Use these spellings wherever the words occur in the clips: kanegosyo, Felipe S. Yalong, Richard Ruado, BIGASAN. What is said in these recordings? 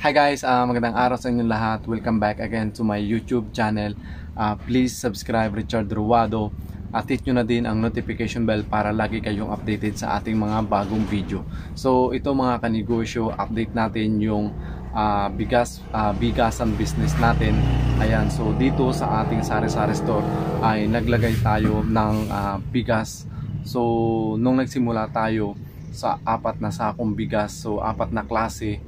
Hi guys, magandang araw sa inyo lahat. Welcome back again to my YouTube channel. Please subscribe, Richard Ruado. At hit nyo na din ang notification bell para lagi kayong updated sa ating mga bagong video. So ito mga kanegosyo, update natin yung bigasan business natin. Ayan, so dito sa ating sari-sari store ay naglagay tayo ng bigas. So nung nagsimula tayo sa apat na sakong bigas, so apat na klase.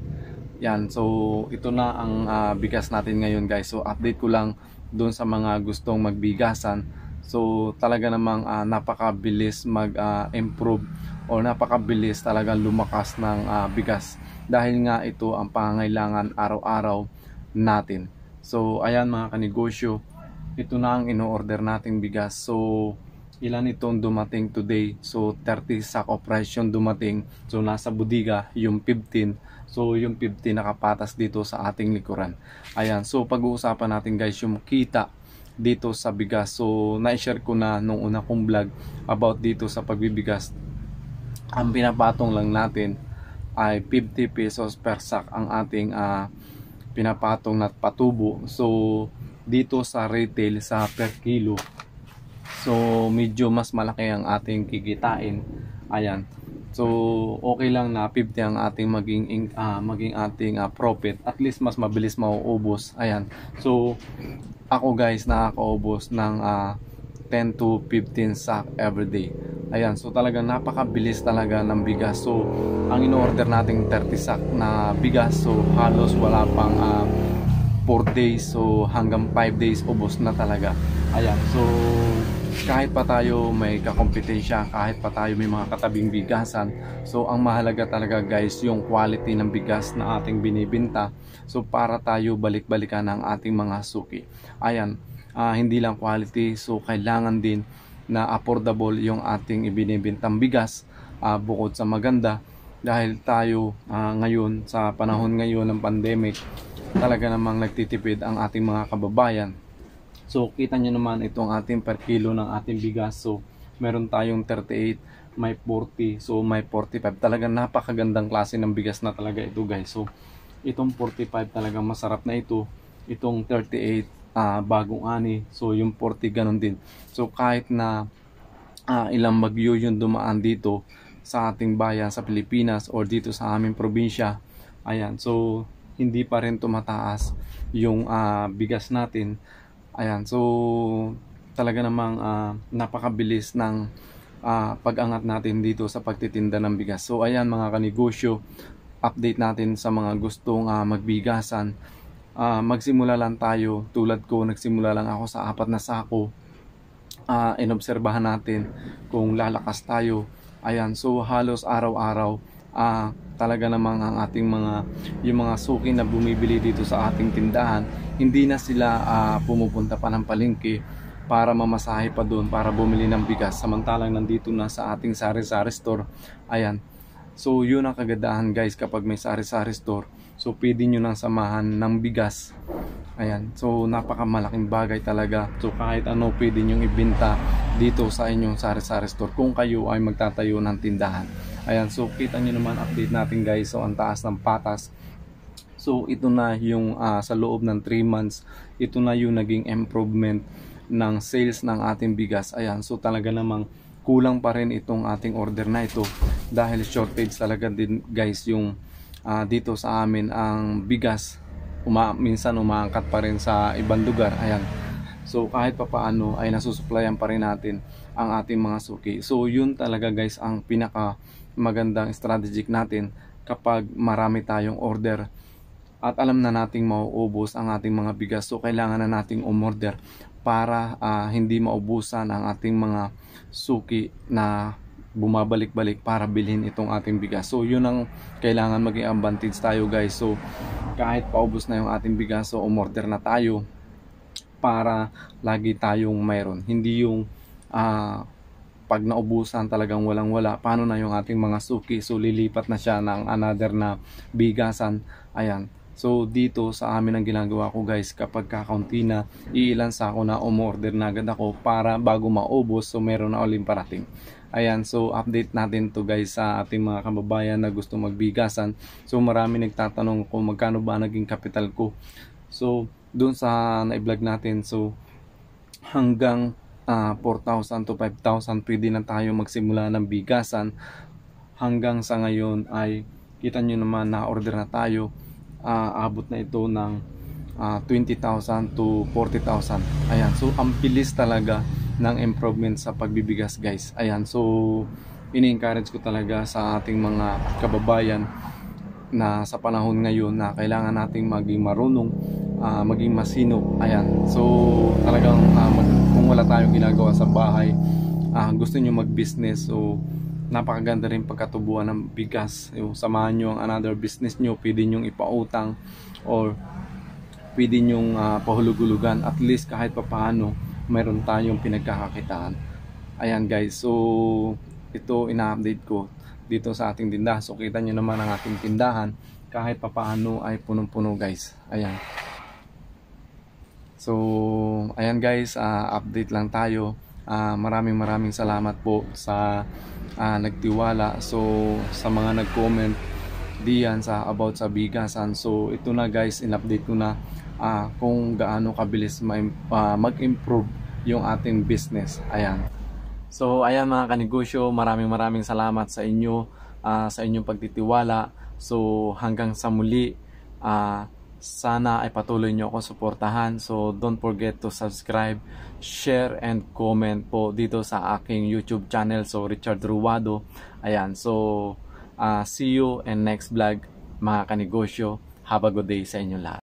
Yan, so ito na ang bigas natin ngayon guys. So update ko lang doon sa mga gustong magbigasan. So talaga namang napakabilis mag-improve o napakabilis talaga lumakas ng bigas. Dahil nga ito ang pangangailangan araw-araw natin. So ayan mga kanegosyo, ito na ang ino-order nating bigas. So ilan itong dumating today. So 30 sack of rice yung dumating. So nasa bodega yung 15. So yung 15 nakapatas dito sa ating likuran. Ayan, so pag-uusapan natin guys yung kita dito sa bigas. So na-share ko na nung una kong vlog about dito sa pagbibigas. Ang pinapatong lang natin ay 50 pesos per sack ang ating pinapatong na patubo. So dito sa retail sa per kilo, so medyo mas malaki ang ating kikitain. Ayan. So okay lang na 50 ang ating maging ating profit. At least mas mabilis mauubos. Ayan. So ako guys nakakaubos ng 10 to 15 sack every day. Ayan. So talagang napakabilis talaga ng bigas. So ang in-order nating 30 sack na bigas. So halos wala pang 4 days. So hanggang 5 days ubos na talaga. Ayan. So kahit pa tayo may kakompetensya, kahit pa tayo may mga katabing bigasan, so ang mahalaga talaga guys yung quality ng bigas na ating binibinta, so para tayo balik-balikan ng ating mga suki. Ayan, hindi lang quality, so kailangan din na affordable yung ating ibinibintang bigas, bukod sa maganda. Dahil tayo ngayon sa panahon ngayon ng pandemic, talaga namang nagtitipid ang ating mga kababayan. So kita nyo naman itong ating per kilo ng ating bigas. So meron tayong 38, may 40, so may 45. Talagang napakagandang klase ng bigas na talaga ito guys. So itong 45 talagang masarap na ito. Itong 38 bagong ani. So yung 40 ganun din. So kahit na ilang bagyo yung dumaan dito sa ating bayan sa Pilipinas or dito sa aming probinsya. Ayan, so hindi pa rin tumataas yung bigas natin. Ayan, so talaga namang napakabilis ng pag-angat natin dito sa pagtitinda ng bigas. So ayan mga kanegosyo, update natin sa mga gustong magbigasan. Magsimula lang tayo, tulad ko nagsimula lang ako sa apat na sako. Inobserbahan natin kung lalakas tayo. Ayan, so halos araw-araw talaga namang ang ating yung mga suki na bumibili dito sa ating tindahan, hindi na sila pumupunta pa ng palengke para mamasahe pa doon para bumili ng bigas, samantalang nandito na sa ating sari-sari store. Ayan, so yun ang kagandahan guys kapag may sari-sari store. So pwede nyo nang samahan ng bigas. Ayan, so napakamalaking bagay talaga. So kahit ano pwede nyo ibinta dito sa inyong sari-sari store kung kayo ay magtatayo ng tindahan. Ayan, so kita nyo naman update natin guys. So ang taas ng patas. So ito na yung sa loob ng 3 months, ito na yung naging improvement ng sales ng ating bigas. Ayan, so talaga namang kulang pa rin itong ating order na ito. Dahil shortage talaga din guys yung dito sa amin ang bigas. Minsan umaangkat pa rin sa ibang lugar. Ayan. So kahit papaano ay nasusupplyan pa rin natin ang ating mga suki. So yun talaga guys ang pinaka magandang strategic natin kapag marami tayong order at alam na nating mauubos ang ating mga bigas. So kailangan na nating umorder para hindi maubusan ang ating mga suki na bumabalik-balik para bilhin itong ating bigas. So yun ang kailangan maging advantage tayo guys. So kahit paubos na yung ating bigas, so umorder na tayo para lagi tayong mayroon. Hindi yung pag naubusan talagang walang wala. Paano na yung ating mga suki? So lilipat na siya ng another na bigasan. Ayan, So dito sa amin ang ginagawa ko guys, kapag kakaunti na, iilan sa ako na umorder na agad ako para bago maubos, so meron na ulit parating. Ayan, so update natin to guys sa ating mga kababayan na gusto magbigasan. So marami nagtatanong kung magkano ba naging kapital ko. So doon sa na-vlog natin, so hanggang 4,000 to 5,000 pwede na tayo magsimula ng bigasan. Hanggang sa ngayon ay kita nyo naman na order na tayo. Abot na ito ng 20,000 to 40,000. Ayan, so ang bilis talaga ng improvement sa pagbibigas guys. Ayan, so ini-encourage ko talaga sa ating mga kababayan na sa panahon ngayon na kailangan nating maging marunong, maging masino. Ayan, so talagang kung wala tayong ginagawa sa bahay, gusto nyo mag-business, so napakaganda rin pagkatubuan ng bigas. Yung samahan nyo ang another business nyo, pwede nyong ipautang or pwede nyong pahulugulugan. At least kahit papaano meron tayong pinagkakakitaan. Ayan guys, so ito ina-update ko dito sa ating tindahan. So kita nyo naman ang ating tindahan, kahit papaano ay punong-puno guys. Ayan, so ayan guys, update lang tayo. Maraming salamat po sa nagtiwala, so sa mga nag-comment diyan sa about sa bigasan. So ito na guys, in-update ko na kung gaano kabilis mag-improve yung ating business. Ayan. So ayan mga kanegosyo, maraming salamat sa inyo, sa inyong pagtitiwala. So hanggang sa muli, sana ay patuloy nyo akong suportahan. So don't forget to subscribe, share, and comment po dito sa aking YouTube channel. So Richard Ruado. Ayan, so see you in next vlog mga kanegosyo. Have a good day sa inyo lahat.